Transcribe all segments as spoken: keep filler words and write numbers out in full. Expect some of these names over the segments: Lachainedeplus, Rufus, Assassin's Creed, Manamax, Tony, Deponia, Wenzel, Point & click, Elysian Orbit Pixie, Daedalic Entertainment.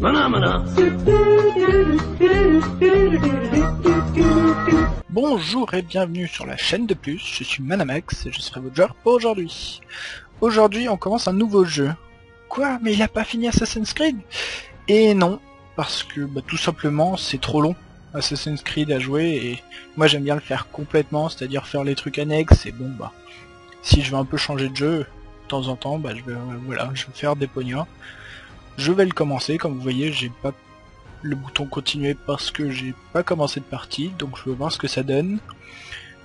Phenomena. Bonjour et bienvenue sur la chaîne de plus, je suis Manamax et je serai votre joueur pour aujourd'hui. Aujourd'hui on commence un nouveau jeu. Quoi? Mais il a pas fini Assassin's Creed? Et non, parce que bah, tout simplement c'est trop long Assassin's Creed à jouer et moi j'aime bien le faire complètement, c'est-à-dire faire les trucs annexes et bon bah si je veux un peu changer de jeu de temps en temps, bah je vais, euh, voilà, je vais faire Deponia. Je vais le commencer, comme vous voyez j'ai pas le bouton continuer parce que j'ai pas commencé de partie, donc je veux voir ce que ça donne.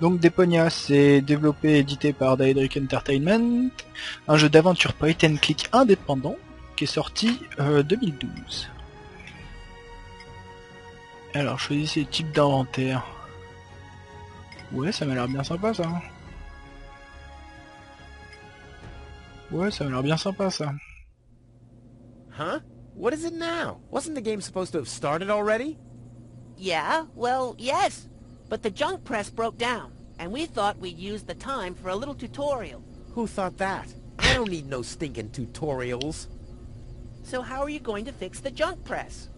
Donc Deponia, c'est développé et édité par Daedalic Entertainment, un jeu d'aventure point and click indépendant qui est sorti euh, deux mille douze. Alors choisissez type d'inventaire. Ouais, ça m'a l'air bien sympa ça. Ouais, ça m'a l'air bien sympa ça. Huh? What is it now? Wasn't the game supposed to have started already? Yeah, well, yes. But the junk press broke down, and we thought we'd use the time for a little tutorial. Who thought that? I don't need no stinking tutorials. So how are you going to fix the junk press?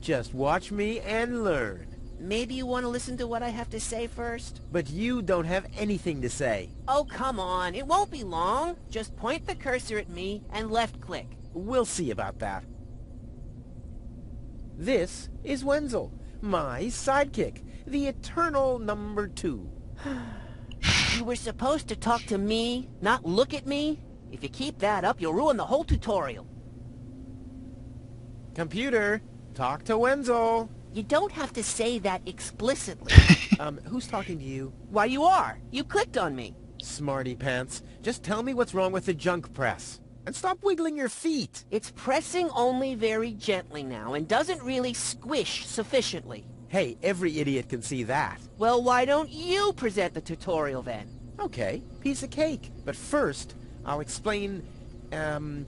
Just watch me and learn. Maybe you want to listen to what I have to say first? But you don't have anything to say. Oh, come on. It won't be long. Just point the cursor at me and left-click. We'll see about that. This is Wenzel, my sidekick, the eternal number two. You were supposed to talk to me, not look at me? If you keep that up, you'll ruin the whole tutorial. Computer, talk to Wenzel. You don't have to say that explicitly. um, who's talking to you? Why, you are. You clicked on me. Smarty pants, just tell me what's wrong with the junk press. And stop wiggling your feet! It's pressing only very gently now, and doesn't really squish sufficiently. Hey, every idiot can see that. Well, why don't you present the tutorial then? Okay, piece of cake. But first, I'll explain, um...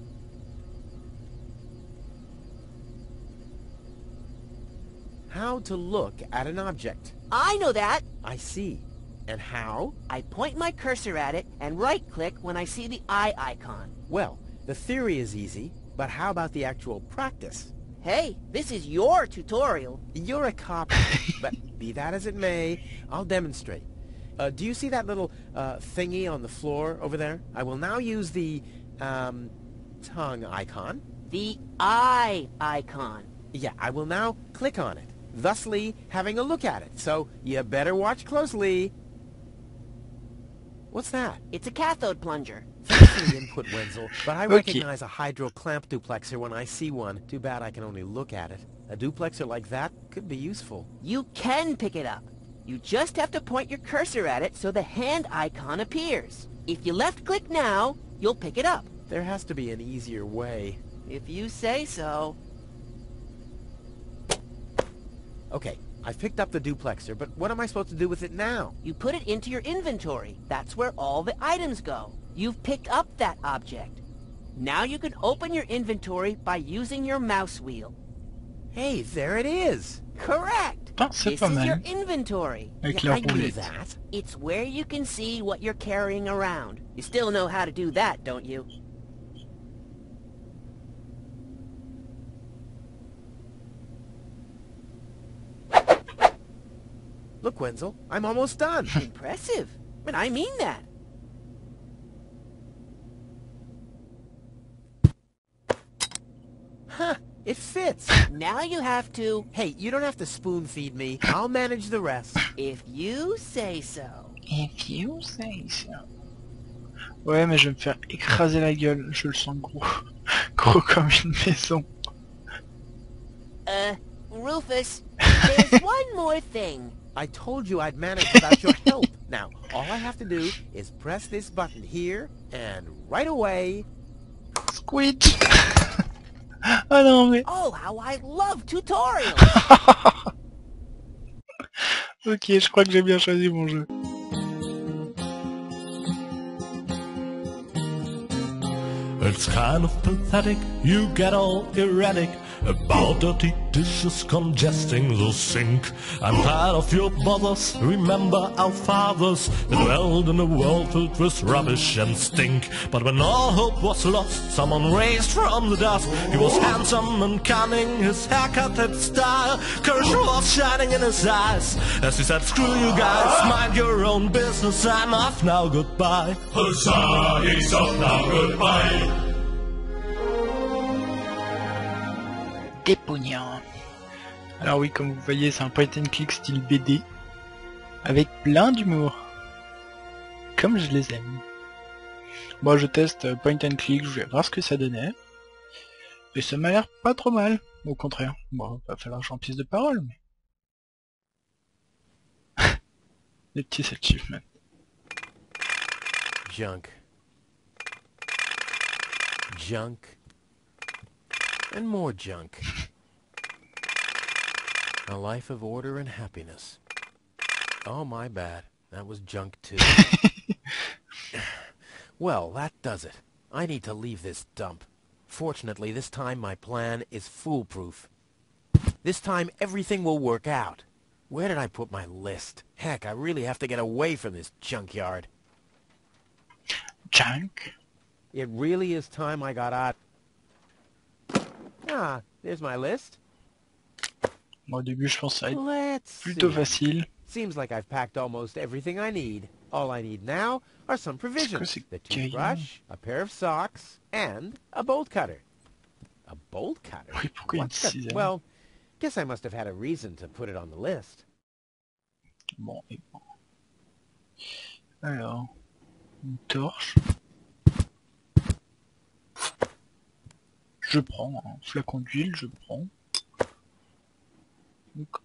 how to look at an object. I know that! I see. And how? I point my cursor at it, and right-click when I see the eye icon. Well, the theory is easy, but how about the actual practice? Hey, this is your tutorial. You're a cop, but be that as it may, I'll demonstrate. Uh, do you see that little uh, thingy on the floor over there? I will now use the um, tongue icon. The eye icon. Yeah, I will now click on it, thusly having a look at it. So you better watch closely. What's that? It's a cathode plunger. Thanks for the input, Wenzel, but I okay. recognize a hydro clamp duplexer when I see one. Too bad I can only look at it. A duplexer like that could be useful. You can pick it up. You just have to point your cursor at it so the hand icon appears. If you left-click now, you'll pick it up. There has to be an easier way. If you say so. Okay. I've picked up the duplexer, but what am I supposed to do with it now? You put it into your inventory. That's where all the items go. You've picked up that object. Now you can open your inventory by using your mouse wheel. Hey, there it is! Correct! This is your inventory. Yeah, I knew that. It's where you can see what you're carrying around. You still know how to do that, don't you? Look, Wenzel, I'm almost done. Impressive. But I mean that. Huh, it fits. Now you have to... Hey, you don't have to spoon-feed me. I'll manage the rest. If you say so. If you say so. Ouais, mais je vais me faire écraser la gueule. Je le sens gros. Gros comme une maison. Uh, Rufus, there's one more thing. I told you I'd manage without your help. Now, all I have to do is press this button here, and right away... Squid! Oh non mais... Oh, how I love tutorials! Ok, je crois que j'ai bien choisi mon jeu. It's kind of pathetic, you get all erratic. about dirty dishes congesting the sink. I'm tired of your bothers, remember our fathers that dwelled in a world filled with rubbish and stink. But when all hope was lost, someone raised from the dust. He was handsome and cunning, his haircut had style, courage was shining in his eyes as he said, screw you guys, mind your own business, I'm off now, goodbye. Huzzah, he's off now, goodbye. Deponia. Alors oui, comme vous voyez, c'est un point and click style B D avec plein d'humour, comme je les aime. Moi, bon, je teste point and click, je vais voir ce que ça donnait, et ça m'a l'air pas trop mal, au contraire. Bon, va falloir que j'en pisse de parole, mais... Les petits achievements. Junk. Junk. And more junk. A life of order and happiness. Oh, my bad. That was junk, too. Well, that does it. I need to leave this dump. Fortunately, this time my plan is foolproof. This time everything will work out. Where did I put my list? Heck, I really have to get away from this junkyard. Junk? It really is time I got out. Ah, there's my list. Bon, au début, je pense que ça va être plutôt facile. Seems like I've packed almost everything I need. All I need now are some provisions. The toothbrush, a pair of socks, and a bolt cutter. A bolt cutter? Oui, pourquoi une cisaille? Well, guess I must have had a reason to put it on the list. Bon, et bon. Alors, une torche. Je prends un flacon d'huile, je prends.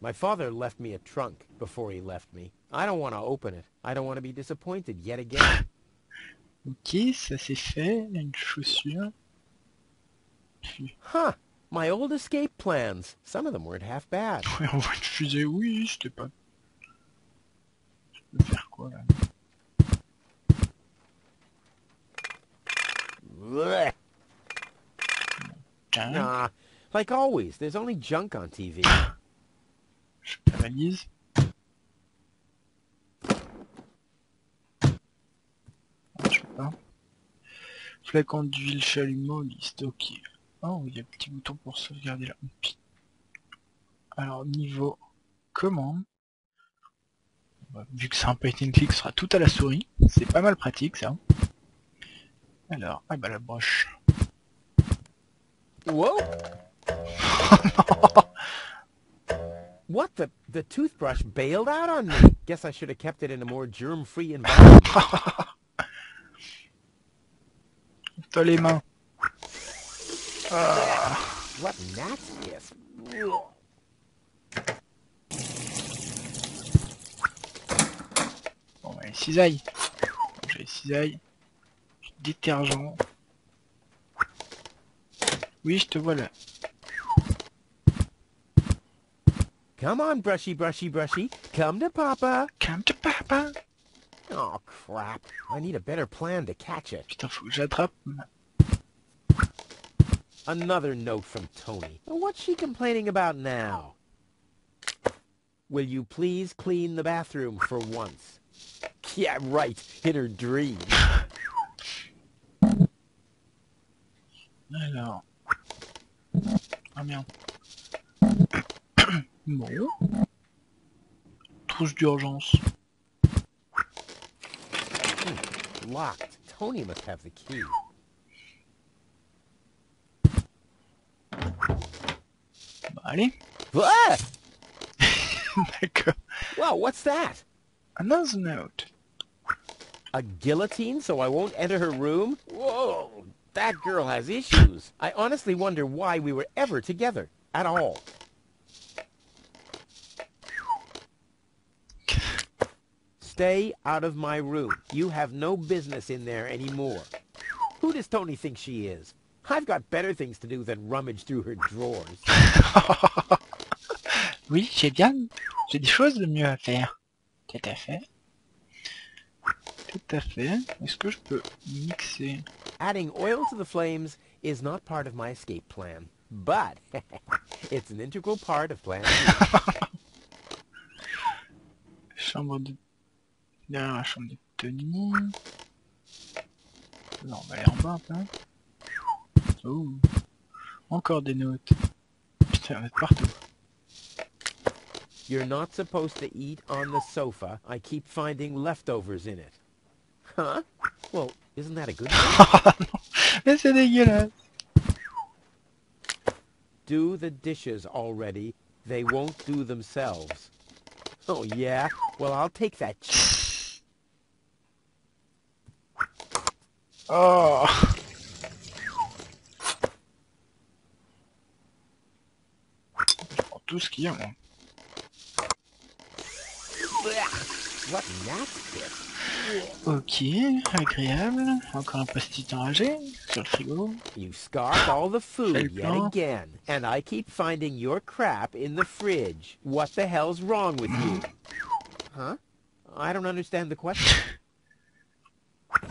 My father left me a trunk before he left me. I don't want to open it. I don't want to be disappointed yet again. Ok, ça c'est fait. Une chaussure. Huh, my old escape plans. Some of them weren't half bad. Ouais, on voit une fusée. Oui, c'était pas. Je peux faire quoi là? Blech. Junk. Nah, like always, there's only junk on T V. Je pénalise. Je sais pas. Flacon d'huile, chalumeau, liste, ok. Oh, il y a un petit bouton pour sauvegarder là. Alors, niveau commande. Bah, vu que c'est un point and click, ce sera tout à la souris. C'est pas mal pratique, ça. Alors, ah bah la broche. Whoa! What the? The toothbrush bailed out on me. Guess I should have kept it in a more germ-free environment. T'as les mains. Ah. What gnats kiss? Bon, bah, les cisailles. J'ai les cisailles. Détergent. Oui, je te vois là. Come on, brushy, brushy, brushy. Come to Papa. Come to Papa. Oh, crap. I need a better plan to catch it. Putain, faut que j'attrape. Another note from Tony. What's she complaining about now? Will you please clean the bathroom for once? Yeah, right. Hit her dream. Alors... Ah merde. Bon. Trousse d'urgence. Locked. Tony must have the key. Bah, allez. Ah D'accord. Wow, what's that? Another note. A guillotine so I won't enter her room? Whoa! That girl has issues. I honestly wonder why we were ever together at all. Stay out of my room. You have no business in there anymore. Who does Tony think she is? I've got better things to do than rummage through her drawers. Oui, j'ai bien. J'ai des choses de mieux à faire. Tout à fait. Tout à fait. Est-ce que je peux mixer? Adding oil to the flames is not part of my escape plan. but it's an integral part of Plan B. Chambre de... Là, la chambre de Tony... Non, on va aller en bas, hein. Oh. Encore des notes. Putain, on est partout. You're not supposed to eat on the sofa. I keep finding leftovers in it. Huh? Well, isn't that a good thing? Mais c'est dégueulasse. Do the dishes already. They won't do themselves. Oh, yeah? Well, I'll take that. Oh. Je prends tout ce qu'il y a, moi. What nasty. Ok, agréable. Encore un post-it enragé sur le frigo. You scarf all the food yet again, and I keep finding your crap in the fridge. What the hell's wrong with you? Huh? I don't understand the question.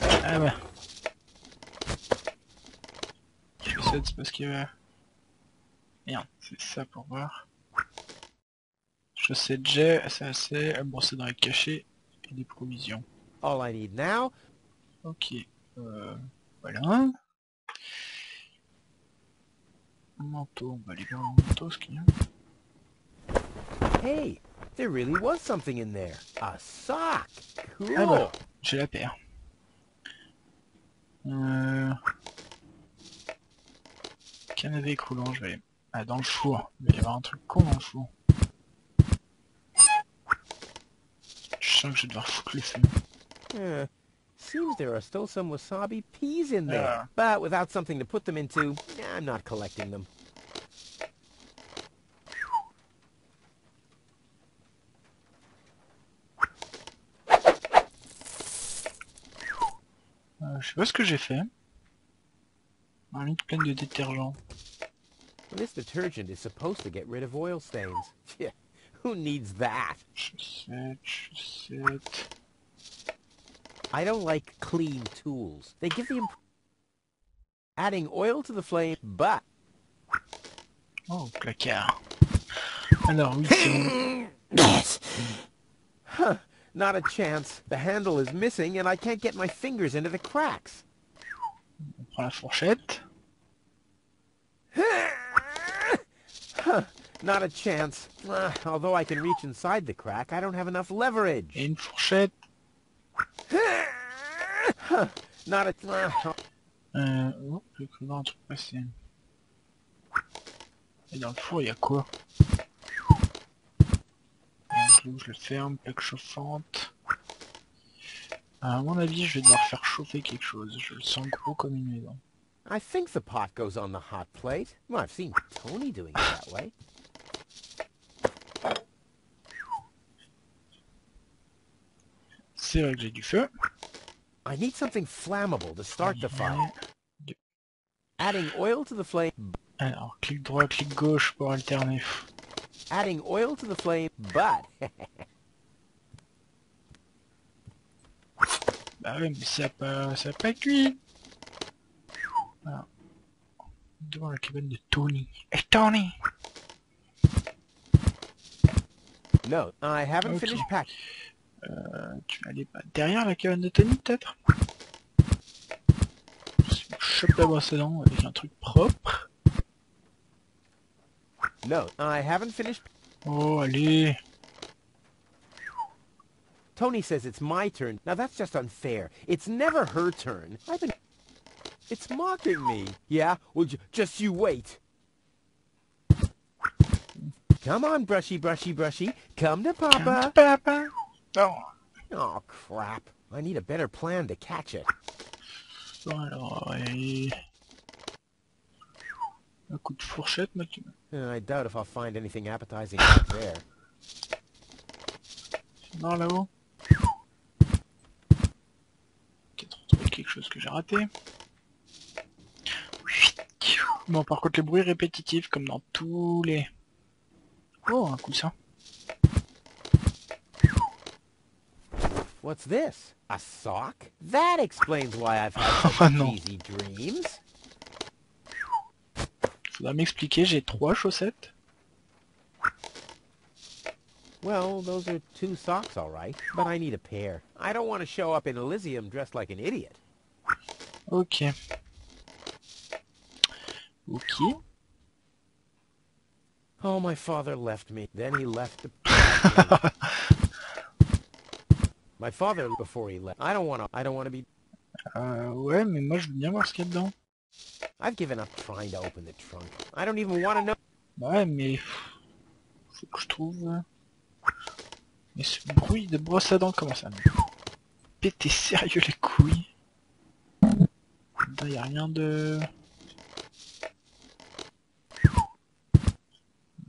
Ah bah. Je fais ça, c'est parce que... Euh... Merde, c'est ça pour voir. Chaussettes jet, ça c'est un brossé d'oreilles caché et des provisions. All I need now. Ok, euh, voilà. Manteau, on va aller voir le manteau, ce qu'il y a. Hey, there really was something in there. A sock. Cool. Ah bah, j'ai la paire. Euh... Canapé écroulant, je vais aller... Ah, dans le four. Il va y avoir un truc con dans le four. Je sens que je vais devoir foutre les feux. Yeah. Seems there are still some wasabi peas in there, yeah. But without something to put them into, I'm not collecting them. Euh, je sais pas ce que j'ai fait. Un lit plein de détergent. This detergent is supposed to get rid of oil stains. Yeah. Who needs that? Chaussettes, chaussettes. I don't like clean tools. They give the impression of adding oil to the flame, but... Oh, placard. Alors, oui, c'est... Yes. Huh, not a chance. The handle is missing and I can't get my fingers into the cracks. On prend la fourchette. Huh. Not a chance. Uh, although I can reach inside the crack, I don't have enough leverage. Une fourchette. Not a... Euh... Oh, j'ai cru voir un truc passer. Et dans le four, il y a quoi? Un clou, je le ferme, plaque chauffante. À mon avis, je vais devoir faire chauffer quelque chose. Je le sens gros comme une maison. I think the pot goes on the hot plate. Well, I've seen Tony doing it that way. C'est vrai que j'ai du feu. I need something flammable to start the fire. De... Adding oil to the flame. Alors, clic droit, clic gauche pour alterner. Adding oil to the flame, but... Bah ouais, mais ça pas, ça pas cuit. Alors, devant la cabane de Tony. Hey Tony! No, I haven't okay. Finished packing. Euh, tu vas aller derrière la cabane de Tony peut-être? Je chope la brosse à dents avec un truc propre. No, I haven't finished. Oh allez. Tony says it's my turn. Now that's just unfair. It's never her turn. I've been. It's mocking me. Yeah, well just you wait. Come on, brushy, brushy, brushy. Come to Papa. Come to Papa. Oh. Oh crap! I need a better plan to catch it. Alors, et... un coup de fourchette, maintenant. I doubt if I'll find anything appetizing out there. Non, là-haut. Peut-être retrouver quelque chose que j'ai raté. Bon, par contre, les bruits répétitifs, comme dans tous les. Oh, un coussin. What's this? A sock? That explains why I've had such oh, easy dreams. faudra m'expliquer, j'ai trois chaussettes. Well, those are two socks, all right, but I need a pair. I don't want to show up in Elysium dressed like an idiot. Ok. Ok. Oh, my father left me. Then he left the... my father before he left. I don't want to. I don't want to be. Euh, ouais, mais moi je veux bien voir ce qu'il y a dedans. I've given up trying to open the trunk. I don't even want to know. Ouais, mais faut que je trouve. Mais ce bruit de brosse à dents commence à me péter sérieux les couilles. Là, y a rien de.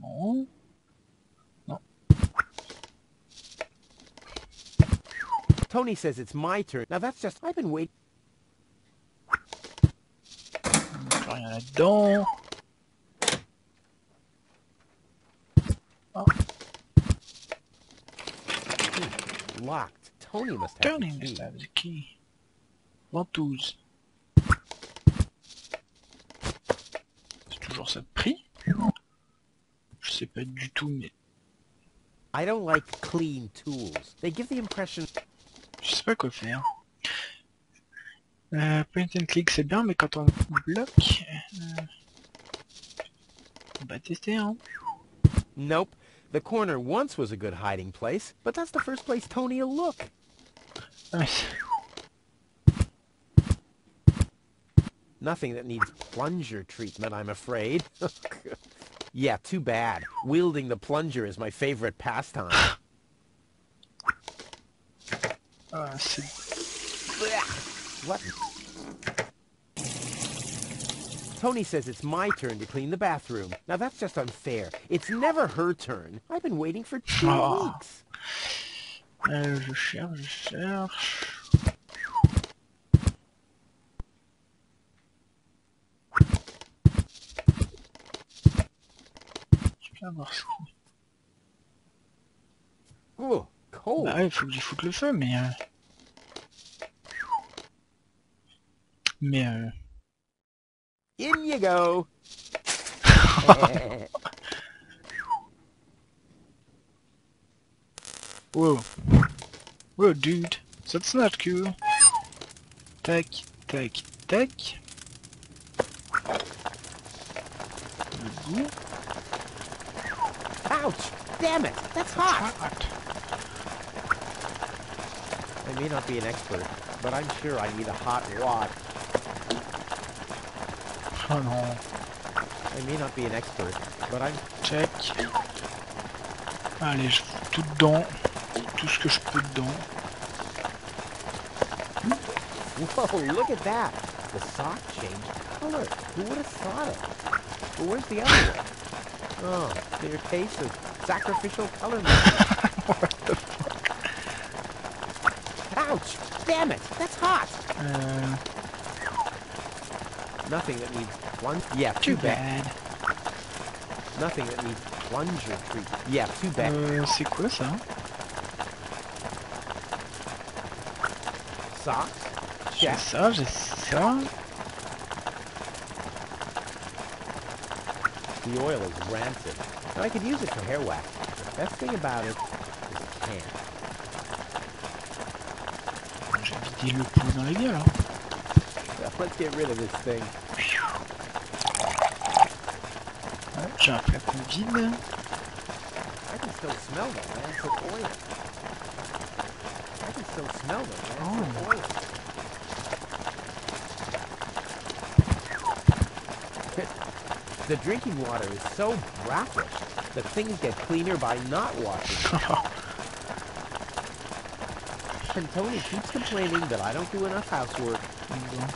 Non. Non. Tony says it's my turn. Now that's just I've been waiting. Rien là-dedans. Oh. Locked. Tony must have Tony must have the key. Ventouse. C'est toujours ça de prix. Je sais pas du tout, mais. I don't like clean tools. They give the impression. Je sais pas quoi faire. Euh, point and click c'est bien, mais quand on bloque, euh... on va tester, hein. Nope. The corner once was a good hiding place, but that's the first place Tony will look. Nothing that needs plunger treatment, I'm afraid. Yeah, too bad. Wielding the plunger is my favorite pastime. Ah, c'est... What? Tony says it's my turn to clean the bathroom. Now that's just unfair. It's never her turn. I've been waiting for two oh. weeks. Euh, je cherche, je cherche. Oh, cold. Bah ouais, faut que j'y foute le feu, mais... Euh... Mais... Euh... In you go. Whoa. Whoa, dude. That's not cool. Tac, tac, tac. Le goût. Ouch! Damn it! That's hot! hot! I may not be an expert, but I'm sure I need a hot wad. Oh non. I may not be an expert, but I'm... Check. Allez, je fous tout dedans. Tout ce que je peux dedans. Whoa, look at that! The sock changed color. Who would have thought it? But where's the other one? Oh, your taste of sacrificial color. What the fuck? Ouch! Damn it! That's hot! Uh, Nothing that needs plunge. Yeah, too, too bad. bad. Nothing that needs plunge or treat. Yeah, too bad. Euh, c'est quoi ça? Ça? J'ai ça, j'ai ça. The oil is rancid. Now I could use it for hair wax. The best thing about it is it can. J'ai vidé le pot dans les gueules, hein. Well, let's get rid of this thing. Ouais, j'ai un flacon vide. I can still smell them, man. It's the oil. I can still smell them, man. It's the oil. The drinking water is so brackish that things get cleaner by not washing. And Tony keeps complaining that I don't do enough housework. Mm-hmm.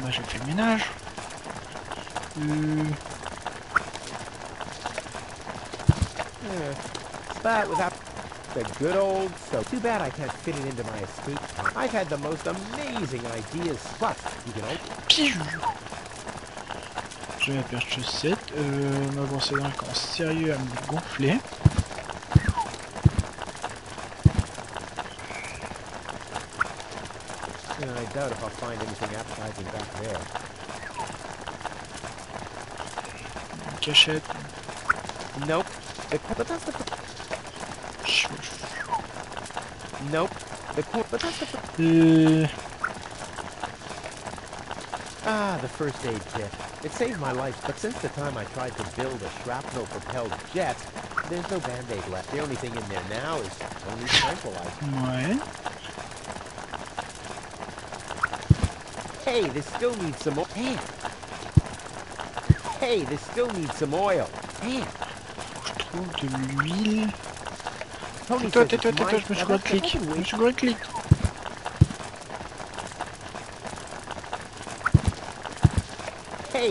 Moi j'ai fait le ménage. Mm. Yeah. But without the good old soap. Too bad I can't fit it into my escape time. I've had the most amazing ideas, but you know. Je vais perdre chaussette, euh, ma brosse à dents commence sérieux à me gonfler. just shit? Nope. Nope. Uh, ah, the first aid kit. It saved my life, but since the time I tried to build a shrapnel-propelled jet, there's no band-aid left. The only thing in there now is only tranquilizer. What? Hey, this still needs some oil. Hey. Hey, this still needs some oil. Hey. Tony says it's mine. Now that's the heavyweight. Hey,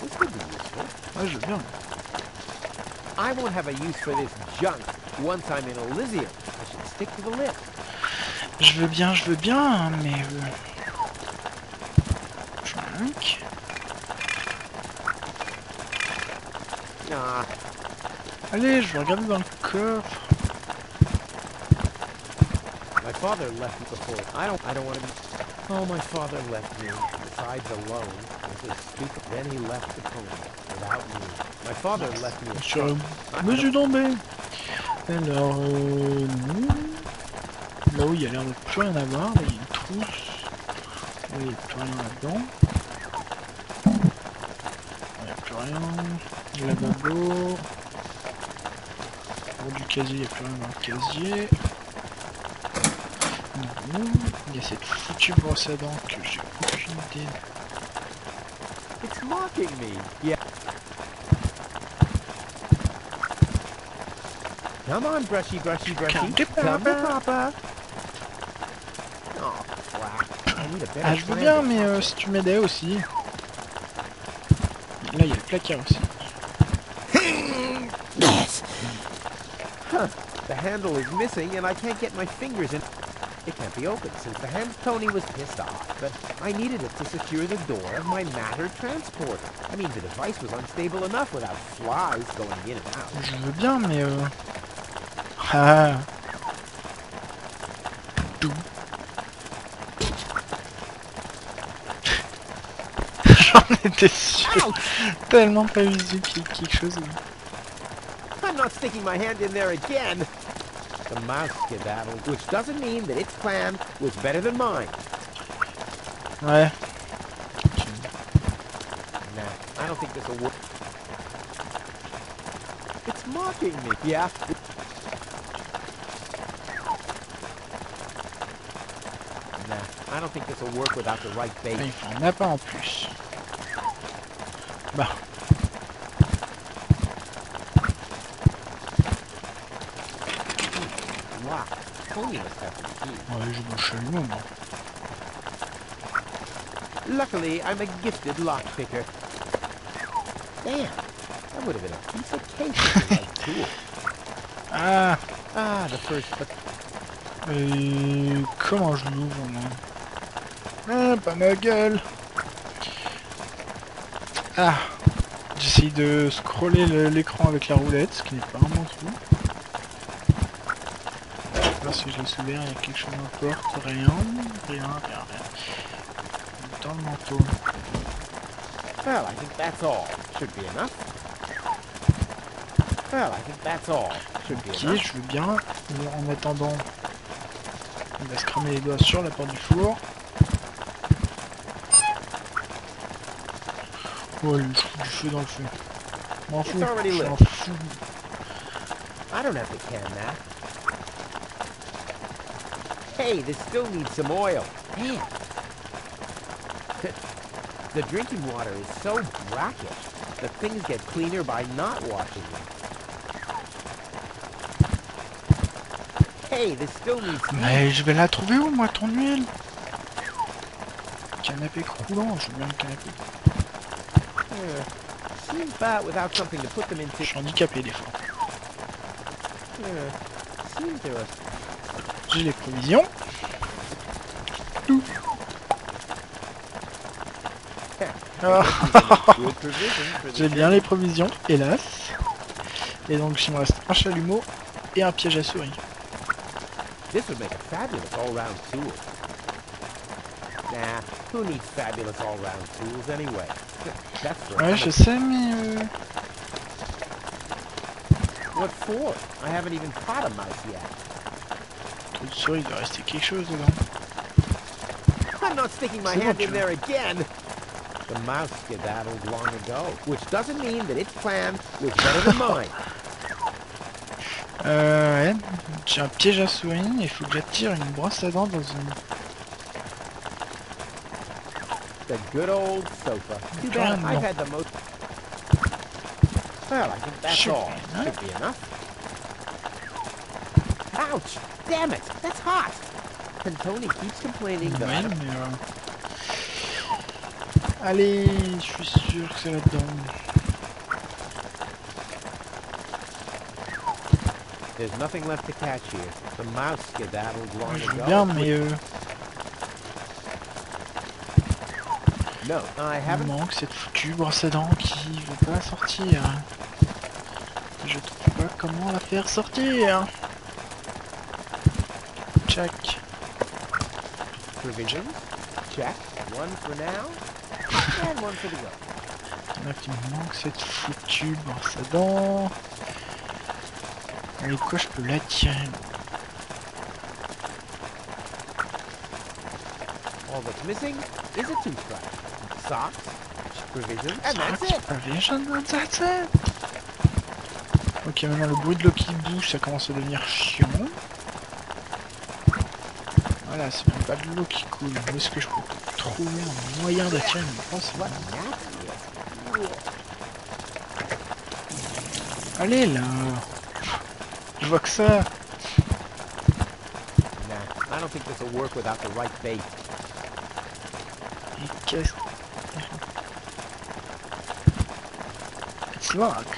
This could be useful. Ouais, je veux bien. I won't have a use for this junk once I'm in Elysian. I should stick to the list. Je veux bien, je veux bien, mais... Euh... Junk. Nah. Allez, je vais regarder dans le coffre. My father left me before. I don't I don't want to be... Oh, my father left me. Besides alone, this is stupid. Then he left the Tony without me. My father left me alone. Mais je tombais. Alors, euh, nous... Là où il y a l'air de plus rien avoir, là, il y a une trousse. Là, il n'y a plus rien là-dedans. Il n'y a plus rien. Là d'abord. Pour du casier, il n'y a plus rien dans le casier. Il y a cette foutue brosse à dents que j'ai aucune idée. It's mocking me. Yeah. Come on, brushy, brushy, brushy. Come to papa. Oh, wow. Ah, je veux bien, mais euh, si tu m'aidais aussi. Là, il y a le placard aussi. Yes. Huh. The handle is missing, and I can't get my fingers in. It can't be opened since the hand Tony was pissed off, but I needed it to secure the door of my matter transporter. I mean, the device was unstable enough without flies going in and out. Je veux bien, mais euh... Ah. Doux. J'en étais sûr. Tellement pas visé qu'il y a quelque chose. I'm not sticking my hand in there again. The mouse skedaddled, which doesn't mean that its plan was better than mine. Ouais. Nah, I don't think this will work. It's mocking me. Yeah. Nah, I don't think this will work without the right bait. Il en a pas en plus. Bah. Luckily, I'm a gifted lock picker. Damn, that would have been a piece of cake. Cool. Ah, ah, the first. Euh, comment je l'ouvre moi? Ah, pas ma gueule. Ah, j'essaye de scroller l'écran avec la roulette, ce qui n'est pas vraiment tout. Si je le souviens, il y a quelque chose d'importe, rien, rien, rien, rien. Dans le manteau. Well, I think that's all. Should be enough. Well, I think that's all. Should be enough. Ok, je veux bien. En attendant, on va se cramer les doigts sur la porte du four. Oh, le fou du feu dans le feu. M'en fous, je m'en fous. I don't have to can that. Hey, this still needs some oil. Damn. The drinking water is so brackish that things get cleaner by not washing them. Hey, this still needs some oil. Mais je vais la trouver où, moi, ton huile? Canapé croulant, je veux bien le canapé. Uh, seems bad without something to put them into. Je suis handicapé des fois. c'est intéressant. J'ai les provisions. Tout. Ah. J'ai bien les provisions, hélas. Et donc il me reste un chalumeau et un piège à souris. This would make a fabulous all-round tool. Nah, who needs fabulous all-round tools anyway? That's right. Ouais, je sais, mais. Euh... What for? I haven't even caught a mouse yet. Tout de suite, il doit rester quelque chose dedans. I'm not sticking my hand in there again. The mouse skedaddled long ago, which doesn't mean that its plan was better than mine. Euh, ouais, j'ai un piège à souris, il faut que j'attire une brosse à dents dans une... The good old sofa. Too bad I've had the most... Well, I think that's all. Should be enough. Ouch! Damn it! That's hot! And Tony keeps complaining that... Ouais, mais euh... Allez, je suis sûr que c'est là-dedans. There's nothing left to catch here. The mouse skedaddled long ago. Bien, mais euh... No, I haven't. Il manque cette foutue brosse à dents qui ne veut pas sortir. Je trouve pas comment la faire sortir. Check. Provisions. Check. One for now. And one for the other. Là, il me manque cette foutue brosse à dents. Avec quoi je peux l'attirer? All that's missing is a toothbrush. Socks, provisions, and that's it. Provisions, and that's it. Ok, maintenant le bruit de l'eau qui bouge, ça commence à devenir chiant. Voilà, c'est même pas de l'eau qui coule. Où est-ce que je peux trouver un moyen d'attirer une brosse? Allez là. Je vois que ça. Nah, I don't think this will work without the right bait. Qu'est-ce It's locked.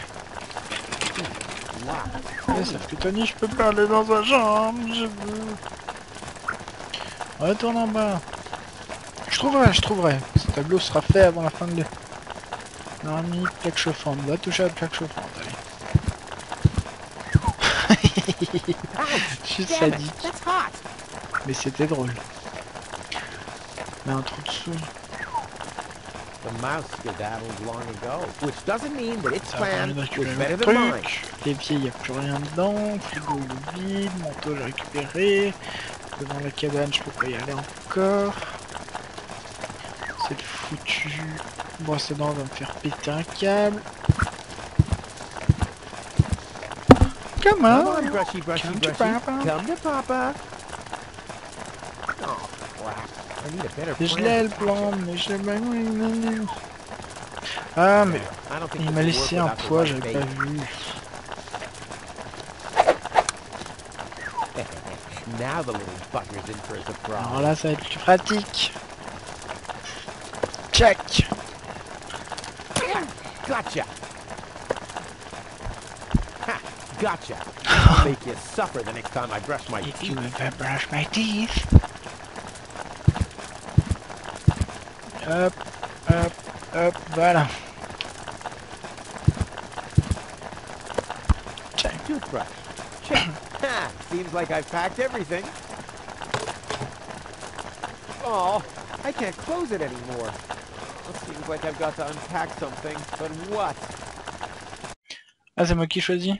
Ouais, sauf que Tony, je peux pas aller dans sa jambe, je veux... Retourne en bas. Je trouverai, je trouverai. Ce tableau sera fait avant la fin de l'année. Non, mais plaque chauffante. On va toucher à la plaque chauffante, allez. Je suis sadique. Mais c'était drôle. Mais un trou dessous. The mouse skedaddled long ago, which doesn't mean that its plan was better than mine. Les pieds, il n'y a plus rien dedans. Frigo, il est vide. Manteau, j'ai récupéré. Devant la cabane, je peux pas y aller encore. Cette foutue brosse à dents va me faire péter un câble. Come on, come on brushy, brushy, come brushy. To Papa. Come to Papa. Oh, crap. Je l'ai le plan, mais je l'ai... Ah, mais il m'a laissé un poids, j'avais pas vu. Alors là, ça va être plus pratique. Check. Gotcha. Gotcha. I'll make you suffer the next time I brush my teeth. If you ever brush my teeth. Hop, hop, hop, voilà. Check. Toothbrush. Check. Ha! Seems like I've packed everything. Oh, I can't close it anymore. It seems like I've got to unpack something, but what? Ah, c'est moi qui choisis.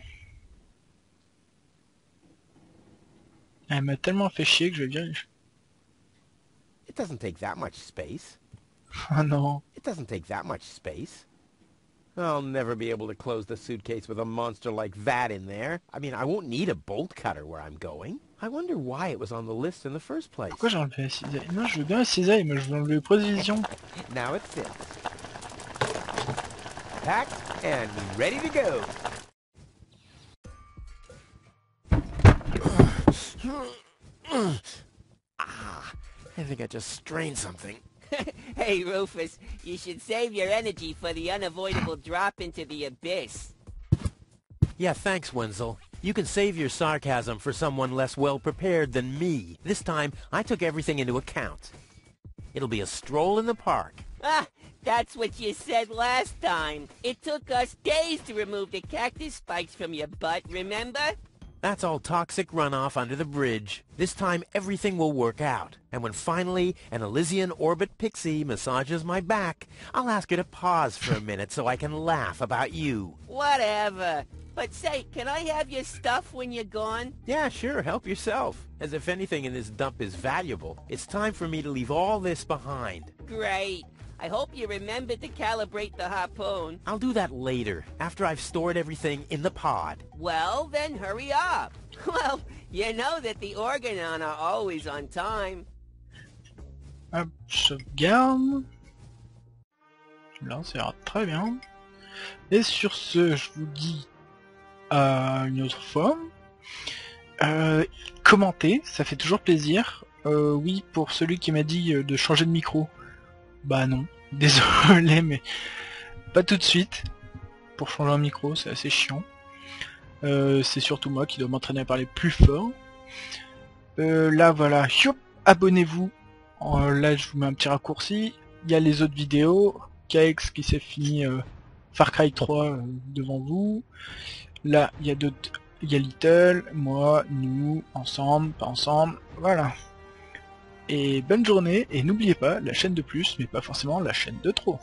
Elle m'a tellement fait chier que je vais bien... It doesn't take that much space. Oh no. It doesn't take that much space. I'll never be able to close the suitcase with a monster like that in there. I mean, I won't need a bolt cutter where I'm going. I wonder why it was on the list in the first place. Pourquoi j'ai enlevé la cisaille? Non, je veux bien la cisaille, mais je veux enlever les provisions. Now it's it. Packed and ready to go. Ah, I think I just strained something. Hey, Rufus, you should save your energy for the unavoidable drop into the abyss. Yeah, thanks, Wenzel. You can save your sarcasm for someone less well-prepared than me. This time, I took everything into account. It'll be a stroll in the park. Ah, that's what you said last time. It took us days to remove the cactus spikes from your butt, remember? That's all toxic runoff under the bridge. This time, everything will work out. And when finally an Elysian Orbit Pixie massages my back, I'll ask her to pause for a minute so I can laugh about you. Whatever. But say, can I have your stuff when you're gone? Yeah, sure. Help yourself. As if anything in this dump is valuable, it's time for me to leave all this behind. Great. I hope you remembered to calibrate the harpoon. I'll do that later, after I've stored everything in the pod. Well, then hurry up. Well, you know that the Organon are always on time. Hop, sauvegarde. Là, ça ira très bien. Et sur ce, je vous dis à une autre fois. Euh, commentez, ça fait toujours plaisir. Euh, oui, pour celui qui m'a dit de changer de micro. Bah non, désolé, mais pas tout de suite. Pour changer un micro, c'est assez chiant. Euh, c'est surtout moi qui dois m'entraîner à parler plus fort. Euh, là, voilà, abonnez-vous. Euh, là, je vous mets un petit raccourci. Il y a les autres vidéos. K X qui s'est fini euh, Far Cry trois euh, devant vous. Là, il y a d'autres... Il y a Little, moi, nous, ensemble, pas ensemble. Voilà. Et bonne journée, et n'oubliez pas, la chaîne de plus, mais pas forcément la chaîne de trop.